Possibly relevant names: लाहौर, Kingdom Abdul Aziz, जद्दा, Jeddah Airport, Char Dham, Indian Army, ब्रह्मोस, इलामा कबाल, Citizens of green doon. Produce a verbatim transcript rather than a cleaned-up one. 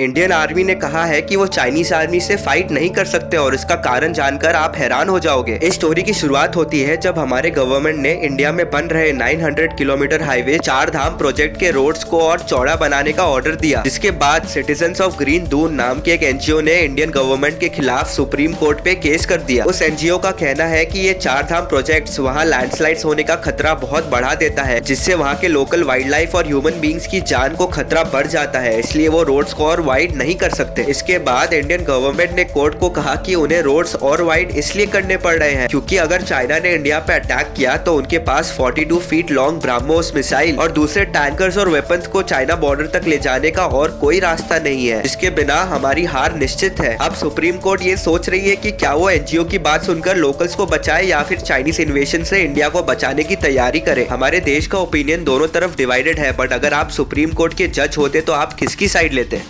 Indian army ने कहा है कि वो चाइनीज आर्मी से फाइट नहीं कर सकते और इसका कारण जानकर आप हैरान हो जाओगे। इस स्टोरी की शुरुआत होती है जब हमारे गवर्नमेंट ने इंडिया में बन रहे नौ सौ किलोमीटर हाईवे चार धाम प्रोजेक्ट के रोड्स को और चौड़ा बनाने का ऑर्डर दिया, जिसके बाद सिटीजन्स ऑफ ग्रीन दून नाम के एक एनजीओ ने इंडियन गवर्नमेंट के खिलाफ सुप्रीम कोर्ट पे केस कर दिया। उस एनजीओ का कहना है कि ये चार धाम प्रोजेक्ट वहाँ लैंडस्लाइड होने का खतरा बहुत बढ़ा देता है, जिससे वहाँ के लोकल वाइल्ड लाइफ और ह्यूमन बींग्स की जान को खतरा बढ़ जाता है, इसलिए वो रोड्स को वाइड नहीं कर सकते। इसके बाद इंडियन गवर्नमेंट ने कोर्ट को कहा कि उन्हें रोड्स और वाइड इसलिए करने पड़ रहे हैं क्योंकि अगर चाइना ने इंडिया पे अटैक किया तो उनके पास बयालीस फीट लॉन्ग ब्रह्मोस मिसाइल और दूसरे टैंकर्स और वेपन्स को चाइना बॉर्डर तक ले जाने का और कोई रास्ता नहीं है, जिसके बिना हमारी हार निश्चित है। अब सुप्रीम कोर्ट ये सोच रही है कि क्या वो एनजीओ की बात सुनकर लोकल्स को बचाए या फिर चाइनीज इन्वेशन से इंडिया को बचाने की तैयारी करे। हमारे देश का ओपिनियन दोनों तरफ डिवाइडेड है, बट अगर आप सुप्रीम कोर्ट के जज होते तो आप किसकी साइड लेते।